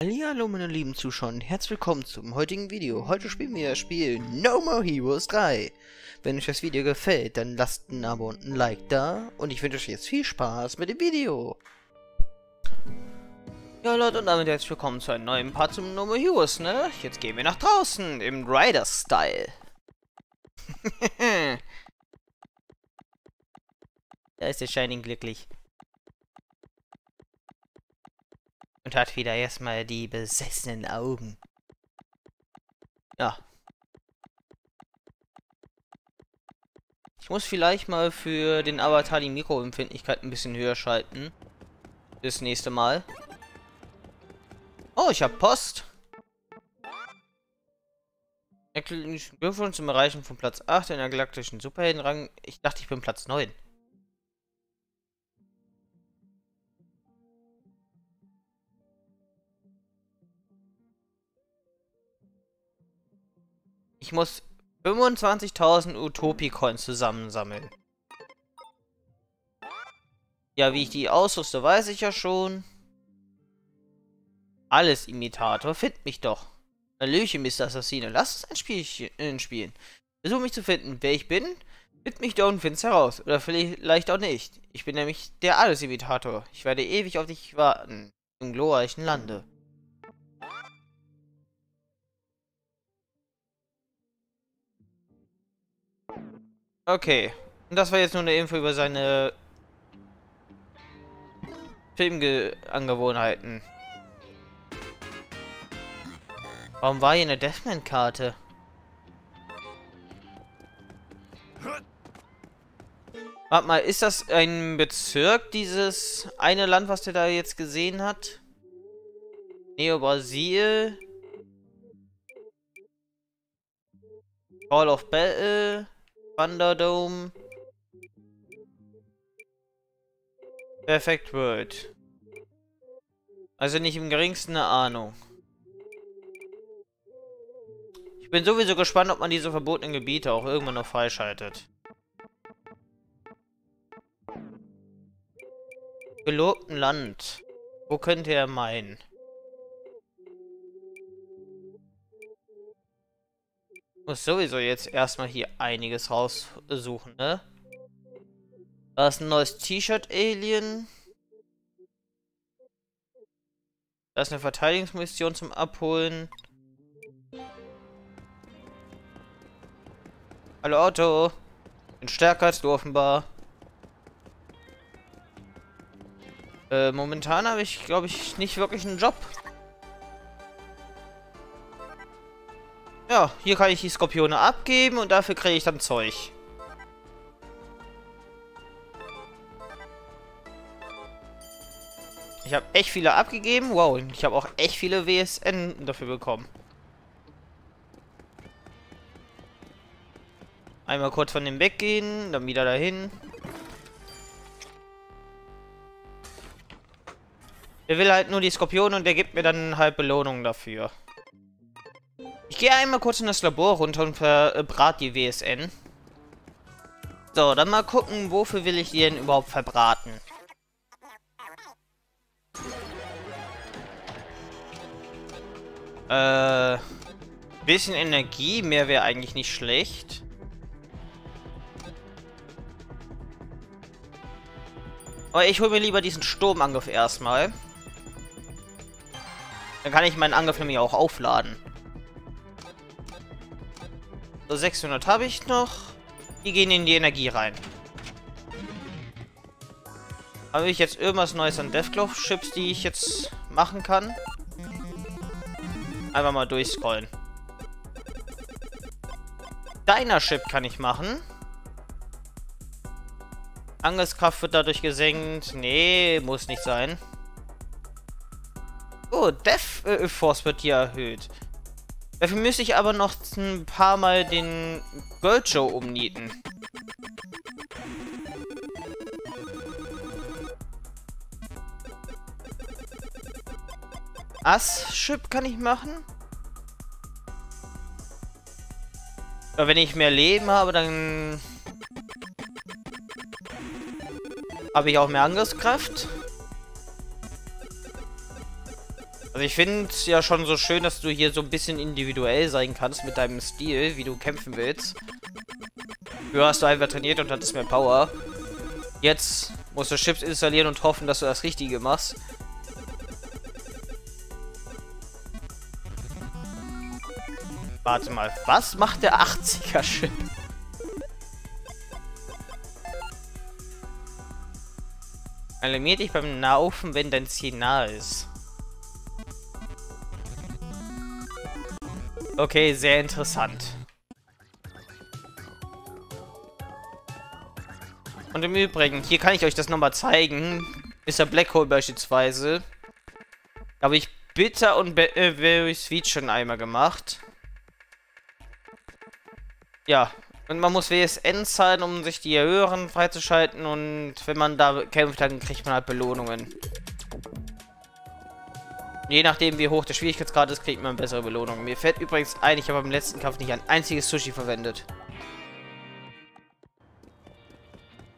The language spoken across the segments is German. Hallihallo meine lieben Zuschauer und herzlich willkommen zum heutigen Video. Heute spielen wir das Spiel No More Heroes 3. Wenn euch das Video gefällt, dann lasst ein Abo und ein Like da. Und ich wünsche euch jetzt viel Spaß mit dem Video. Ja Leute, und damit herzlich willkommen zu einem neuen Part zum No More Heroes, ne? Jetzt gehen wir nach draußen im Rider-Style. Da ist der Schining glücklich. Und hat wieder erstmal die besessenen Augen. Ja. Ich muss vielleicht mal für den Avatar die Mikroempfindlichkeit ein bisschen höher schalten. Das nächste Mal. Oh, ich habe Post. Herzlichen Glückwunsch zum Erreichen von Platz 8 in der galaktischen Superheldenrang. Ich dachte, ich bin Platz 9. Ich muss 25.000 Utopi-Coins zusammensammeln. Ja, wie ich die ausrüste, weiß ich ja schon. Alles-Imitator, find mich doch. Hallöchen, Mr. Assassine, lass uns ein Spielchen spielen. Versuch mich zu finden, wer ich bin. Find mich doch und find's heraus. Oder vielleicht auch nicht. Ich bin nämlich der Alles-Imitator. Ich werde ewig auf dich warten. Im glorreichen Lande. Okay, und das war jetzt nur eine Info über seine Filmangewohnheiten. Warum war hier eine Deathman-Karte? Warte mal, ist das ein Bezirk, dieses eine Land, was der da jetzt gesehen hat? Neo-Brasil. Call of Battle. Wonderdome. Perfect World. Also nicht im geringsten eine Ahnung. Ich bin sowieso gespannt, ob man diese verbotenen Gebiete auch irgendwann noch freischaltet. Gelobten Land. Wo könnte er meinen? Muss sowieso jetzt erstmal hier einiges raussuchen, ne? Da ist ein neues T-Shirt-Alien. Da ist eine Verteidigungsmission zum Abholen. Hallo Auto. Bin stärker als du offenbar. Momentan habe ich, glaube ich, nicht wirklich einen Job. Ja, hier kann ich die Skorpione abgeben und dafür kriege ich dann Zeug. Ich habe echt viele abgegeben. Wow, und ich habe auch echt viele WSN dafür bekommen. Einmal kurz von dem weggehen, dann wieder dahin. Der will halt nur die Skorpione und der gibt mir dann halt Belohnung dafür. Ich gehe einmal kurz in das Labor runter und verbrate die WSN. So, dann mal gucken, wofür will ich die denn überhaupt verbraten. Bisschen Energie, mehr wäre eigentlich nicht schlecht. Aber ich hole mir lieber diesen Sturmangriff erstmal. Dann kann ich meinen Angriff nämlich auch aufladen. So, 600 habe ich noch. Die gehen in die Energie rein. Habe ich jetzt irgendwas Neues an Deathclaw Chips, die ich jetzt machen kann? Einfach mal durchscrollen. Deiner Chip kann ich machen. Angriffskraft wird dadurch gesenkt. Nee, muss nicht sein. Oh, Death Force wird hier erhöht. Dafür müsste ich aber noch ein paar Mal den Gold Show umnieten. Ass-Chip kann ich machen. Aber wenn ich mehr Leben habe, dann habe ich auch mehr Angriffskraft. Also ich finde es ja schon so schön, dass du hier so ein bisschen individuell sein kannst mit deinem Stil, wie du kämpfen willst. Früher hast du einfach trainiert und hattest mehr Power. Jetzt musst du Chips installieren und hoffen, dass du das Richtige machst. Warte mal, was macht der 80er-Chip? Alarmier dich beim Laufen, wenn dein Ziel nahe ist. Okay, sehr interessant. Und im Übrigen, hier kann ich euch das nochmal zeigen. Mr. Black Hole beispielsweise. Da habe ich Bitter und Very Sweet schon einmal gemacht. Ja, und man muss WSN zahlen, um sich die höheren freizuschalten. Und wenn man da kämpft, dann kriegt man halt Belohnungen. Je nachdem, wie hoch der Schwierigkeitsgrad ist, kriegt man bessere Belohnungen. Mir fällt übrigens ein, ich habe beim letzten Kampf nicht ein einziges Sushi verwendet.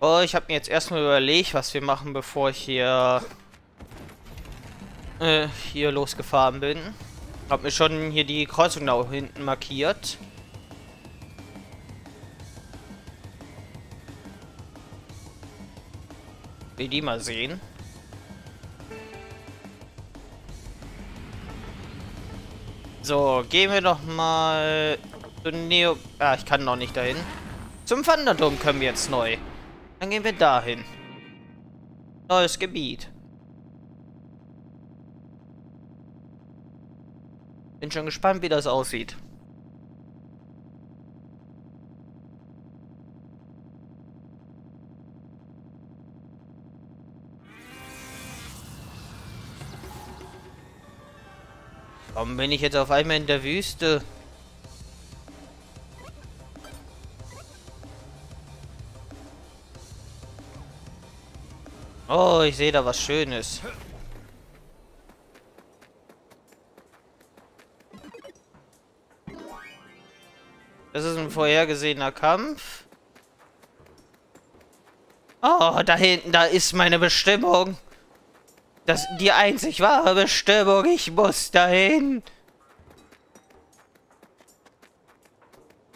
Oh, ich habe mir jetzt erstmal überlegt, was wir machen, bevor ich hier, losgefahren bin. Ich habe mir schon hier die Kreuzung da hinten markiert. Will die mal sehen. So, gehen wir doch mal zu Neo... Ah, ich kann noch nicht dahin. Zum Wonderdome können wir jetzt neu. Dann gehen wir dahin. Neues Gebiet. Bin schon gespannt, wie das aussieht. Warum bin ich jetzt auf einmal in der Wüste? Oh, ich sehe da was Schönes. Das ist ein vorhergesehener Kampf. Oh, da hinten, da ist meine Bestimmung. Das ist die einzig wahre Bestimmung. Ich muss dahin.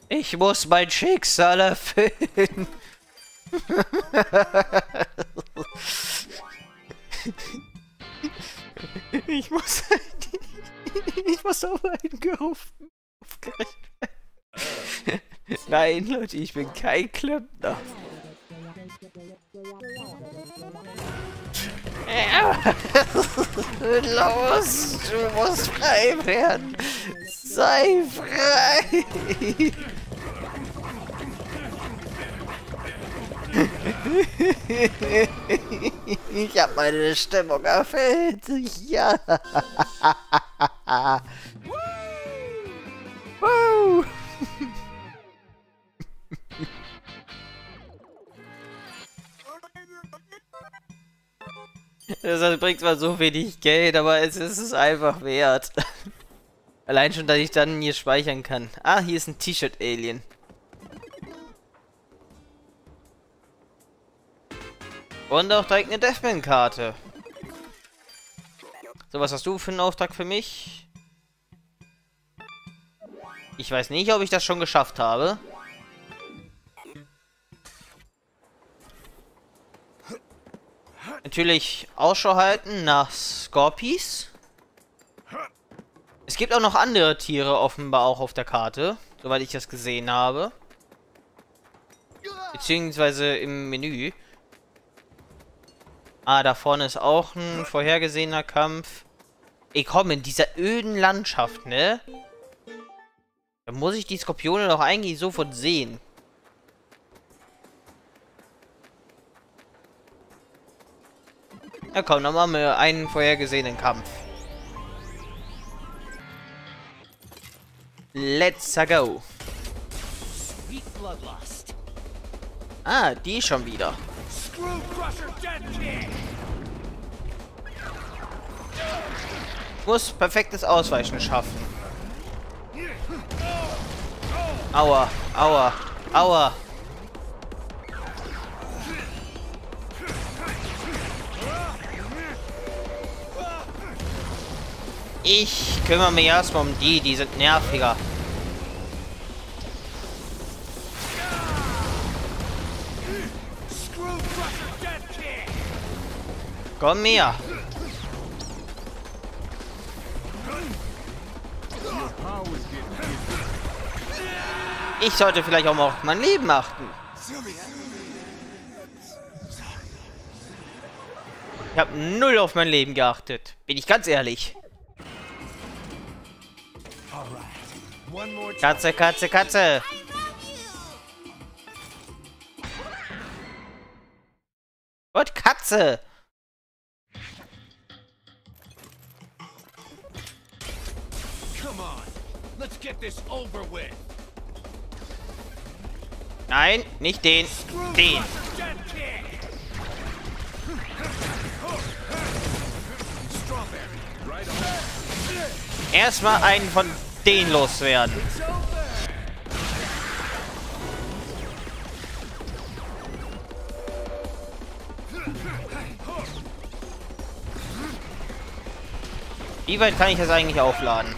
Ich muss mein Schicksal erfüllen. Ich muss auf einen gerufen. Nein, Leute, ich bin kein Klempner. Los, du musst frei werden. Sei frei. Ich habe meine Stimmung erfüllt. Ja. Wow. Das bringt zwar so wenig Geld, aber es ist es einfach wert. Allein schon, dass ich dann hier speichern kann. Ah, hier ist ein T-Shirt-Alien. Und auch direkt eine Deathman-Karte. So, was hast du für einen Auftrag für mich? Ich weiß nicht, ob ich das schon geschafft habe. Natürlich Ausschau halten nach Skorpios. Es gibt auch noch andere Tiere offenbar auch auf der Karte, soweit ich das gesehen habe. Beziehungsweise im Menü. Ah, da vorne ist auch ein vorhergesehener Kampf. Ey, komm, in dieser öden Landschaft, ne? Da muss ich die Skorpione doch eigentlich sofort sehen. Ja komm, dann machen wir einen vorhergesehenen Kampf. Let's go. Ah, die schon wieder. Ich muss perfektes Ausweichen schaffen. Aua, aua, aua. Ich kümmere mich erstmal um die, die sind nerviger. Komm her. Ich sollte vielleicht auch mal auf mein Leben achten. Ich habe null auf mein Leben geachtet. Bin ich ganz ehrlich. Katze, Katze, Katze. Gott, Katze. Nein, nicht den. Den. Erstmal einen von denen loswerden. Wie weit kann ich das eigentlich aufladen?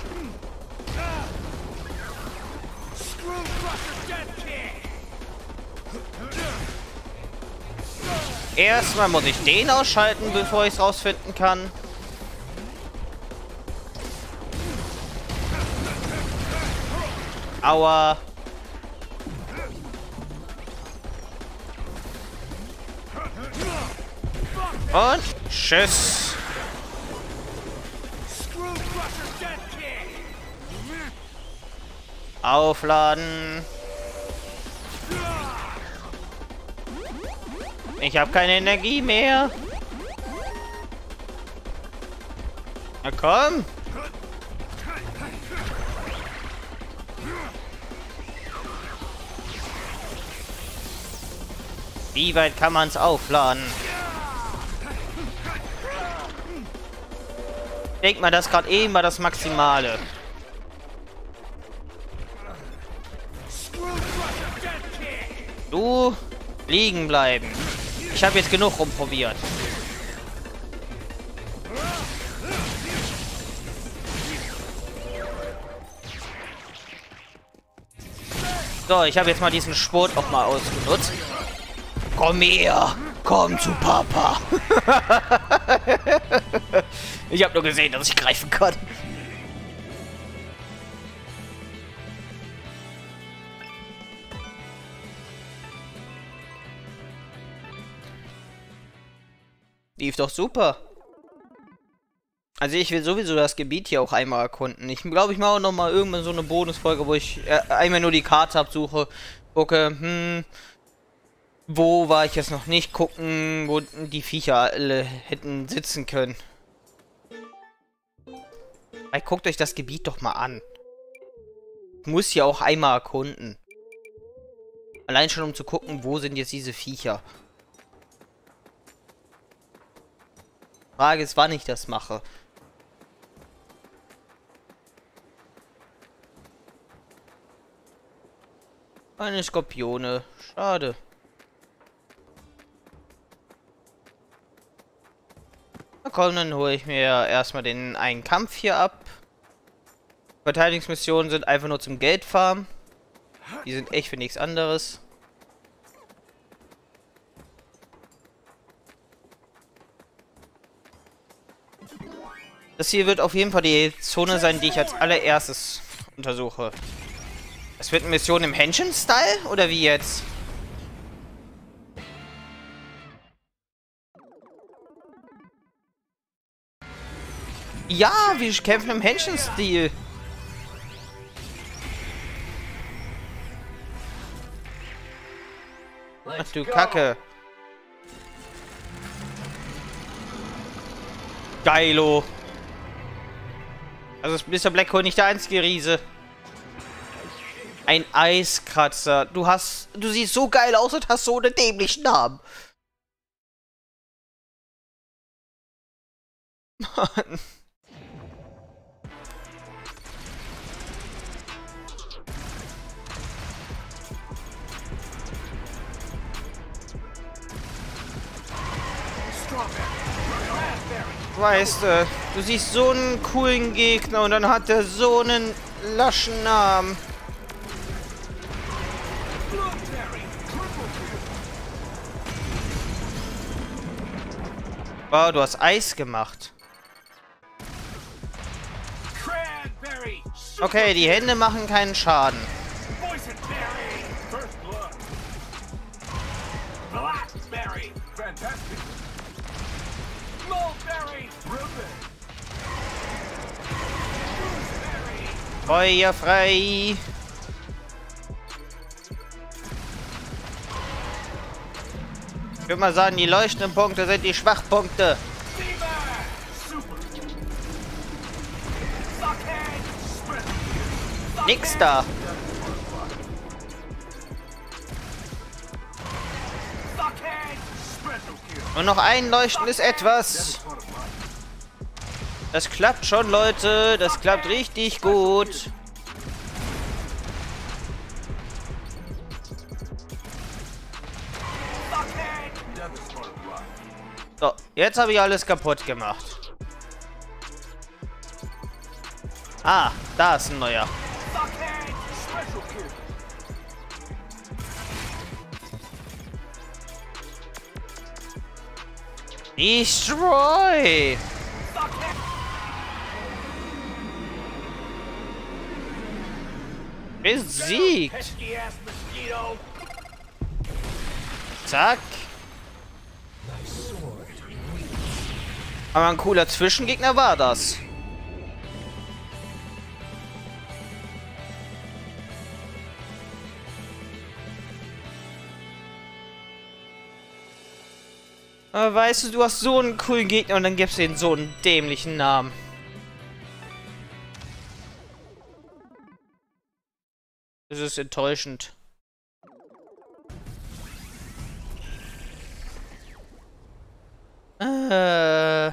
Erstmal muss ich den ausschalten, bevor ich es rausfinden kann. Aua. Und tschüss. Aufladen. Ich habe keine Energie mehr. Na komm. Wie weit kann man es aufladen? Denkt mal, das gerade eben war das Maximale. Du liegen bleiben. Ich habe jetzt genug rumprobiert. So, ich habe jetzt mal diesen Sport auch mal ausgenutzt. Komm her! Komm zu Papa! Ich habe nur gesehen, dass ich greifen kann. Lief doch super. Also ich will sowieso das Gebiet hier auch einmal erkunden. Ich glaube, ich mache auch nochmal irgendwann so eine Bonusfolge, wo ich einmal nur die Karte absuche. Gucke, wo war ich jetzt noch nicht? Gucken, wo die Viecher alle hätten sitzen können. Hey, guckt euch das Gebiet doch mal an. Ich muss hier auch einmal erkunden. Allein schon, um zu gucken, wo sind jetzt diese Viecher. Frage ist, wann ich das mache. Eine Skorpione. Schade. Na komm, dann hole ich mir erstmal den einen Kampf hier ab. Verteidigungsmissionen sind einfach nur zum Geldfarmen. Die sind echt für nichts anderes. Das hier wird auf jeden Fall die Zone sein, die ich als allererstes untersuche. Es wird eine Mission im Henshin-Style? Oder wie jetzt? Ja, wir kämpfen im Henshin-Stil. Ach du Kacke. Geilo. Also ist Mr. Black Hole nicht der einzige Riese. Ein Eiskratzer. Du siehst so geil aus und hast so einen dämlichen Namen. Mann. Weißt du, du siehst so einen coolen Gegner und dann hat er so einen laschen Arm. Wow, du hast Eis gemacht. Okay, die Hände machen keinen Schaden. Feuer frei. Ich würde mal sagen, die leuchtenden Punkte sind die Schwachpunkte. Nix da. Und noch ein leuchtendes Etwas. Das klappt schon, Leute. Das klappt richtig gut. So, jetzt habe ich alles kaputt gemacht. Ah, da ist ein neuer. Destroy! Besiegt! Zack! Aber ein cooler Zwischengegner war das. Aber weißt du, du hast so einen coolen Gegner und dann gibst du ihm so einen dämlichen Namen. Das ist enttäuschend. Einen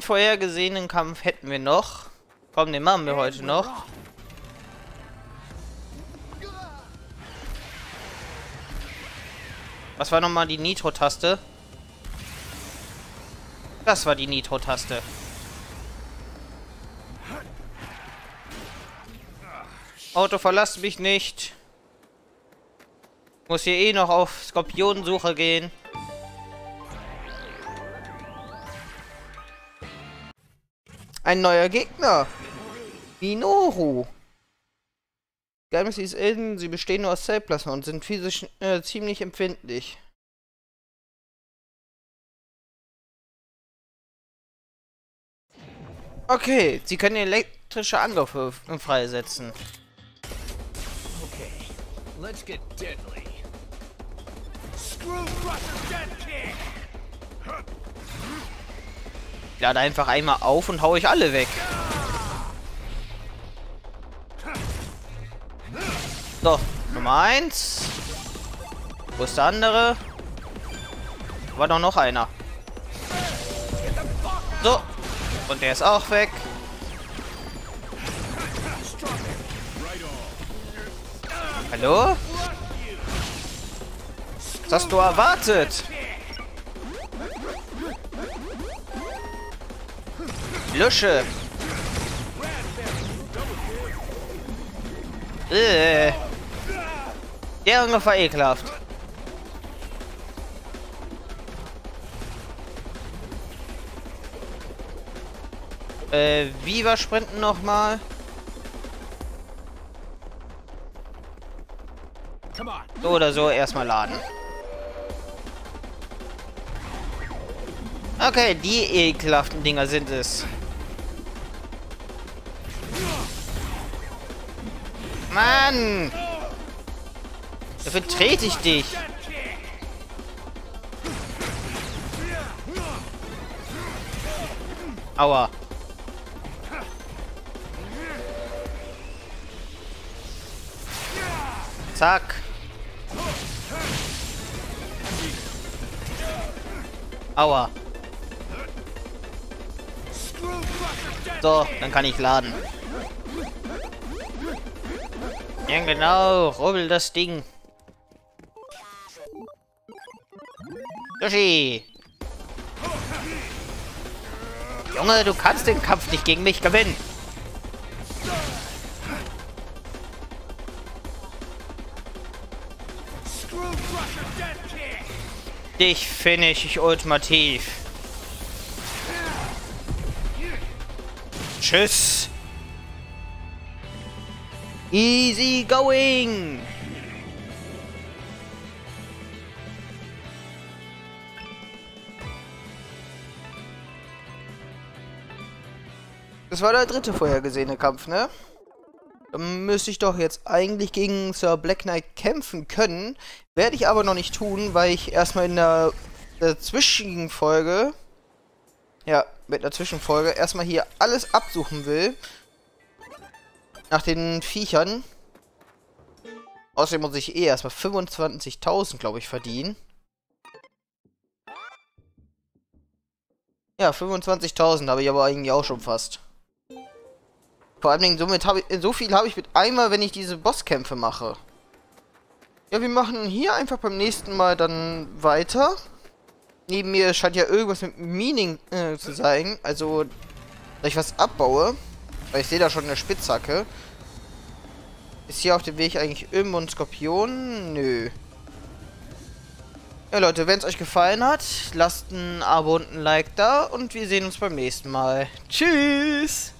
vorhergesehenen Kampf hätten wir noch. Komm, den machen wir heute noch. Was war nochmal die Nitro-Taste? Das war die Nitro-Taste. Auto, verlass mich nicht. Muss hier eh noch auf Skorpionensuche gehen. Ein neuer Gegner. Minoru. Geheimnis ist innen, sie bestehen nur aus Zellplasma und sind physisch ziemlich empfindlich. Okay, sie können elektrische Angriffe freisetzen. Okay, let's get deadly. Screw Russian Dead King. Ich lade einfach einmal auf und hau euch alle weg. So, Nummer 1. Wo ist der andere? Da war doch noch einer. So. Und der ist auch weg. Hallo? Was hast du erwartet? Lösche. Der Angriff war ekelhaft. Wie war Sprinten nochmal? So oder so, erstmal laden. Okay, die ekelhaften Dinger sind es. Mann! Dafür trete ich dich. Aua. Zack. Aua. So, dann kann ich laden. Ja, genau, rubbel das Ding. Yoshi! Junge, du kannst den Kampf nicht gegen mich gewinnen! Dich finish ich ultimativ. Tschüss! Easy going! Das war der dritte vorhergesehene Kampf, ne? Dann müsste ich doch jetzt eigentlich gegen Sir Black Knight kämpfen können. Werde ich aber noch nicht tun, weil ich erstmal in der Zwischenfolge... Ja, mit einer Zwischenfolge erstmal hier alles absuchen will. Nach den Viechern. Außerdem muss ich eh erstmal 25.000, glaube ich, verdienen. Ja, 25.000 habe ich aber eigentlich auch schon fast. Vor allen Dingen, so viel habe ich mit einmal, wenn ich diese Bosskämpfe mache. Ja, wir machen hier einfach beim nächsten Mal dann weiter. Neben mir scheint ja irgendwas mit Mining zu sein. Also, dass ich was abbaue. Weil ich sehe da schon eine Spitzhacke. Ist hier auf dem Weg eigentlich irgendwo ein Skorpion? Nö. Ja, Leute, wenn es euch gefallen hat, lasst ein Abo und ein Like da. Und wir sehen uns beim nächsten Mal. Tschüss!